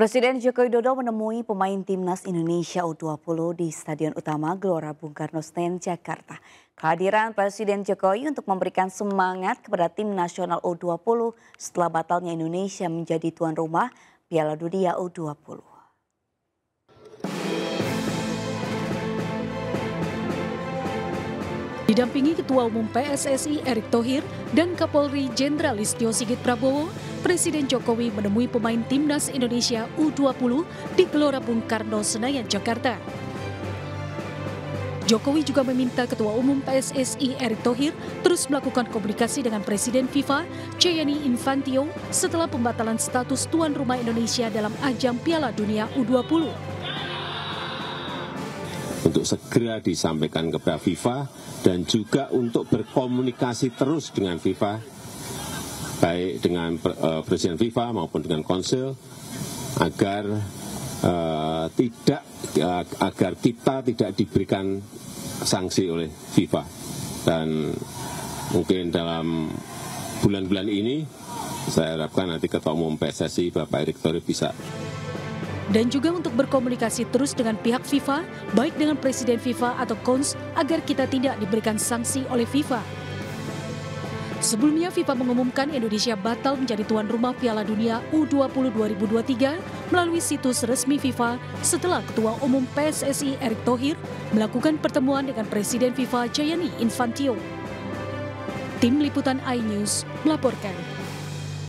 Presiden Joko Widodo menemui pemain timnas Indonesia U20 di Stadion Utama Gelora Bung Karno Senen, Jakarta. Kehadiran Presiden Jokowi untuk memberikan semangat kepada tim nasional U20 setelah batalnya Indonesia menjadi tuan rumah Piala Dunia U20. Didampingi Ketua Umum PSSI Erick Thohir dan Kapolri Jenderal Listyo Sigit Prabowo, Presiden Jokowi menemui pemain timnas Indonesia U20 di Gelora Bung Karno Senayan, Jakarta. Jokowi juga meminta Ketua Umum PSSI Erick Thohir terus melakukan komunikasi dengan Presiden FIFA Gianni Infantino setelah pembatalan status tuan rumah Indonesia dalam ajang Piala Dunia U20. Untuk segera disampaikan kepada FIFA dan juga untuk berkomunikasi terus dengan FIFA, baik dengan Presiden FIFA maupun dengan Konsil, agar kita tidak diberikan sanksi oleh FIFA. Dan mungkin dalam bulan-bulan ini saya harapkan nanti Ketua Umum PSSI Bapak Erick Thohir bisa. Dan juga untuk berkomunikasi terus dengan pihak FIFA, baik dengan Presiden FIFA atau CONS, agar kita tidak diberikan sanksi oleh FIFA. Sebelumnya FIFA mengumumkan Indonesia batal menjadi tuan rumah Piala Dunia U20 2023 melalui situs resmi FIFA setelah Ketua Umum PSSI Erick Thohir melakukan pertemuan dengan Presiden FIFA Gianni Infantino. Tim Liputan iNews melaporkan.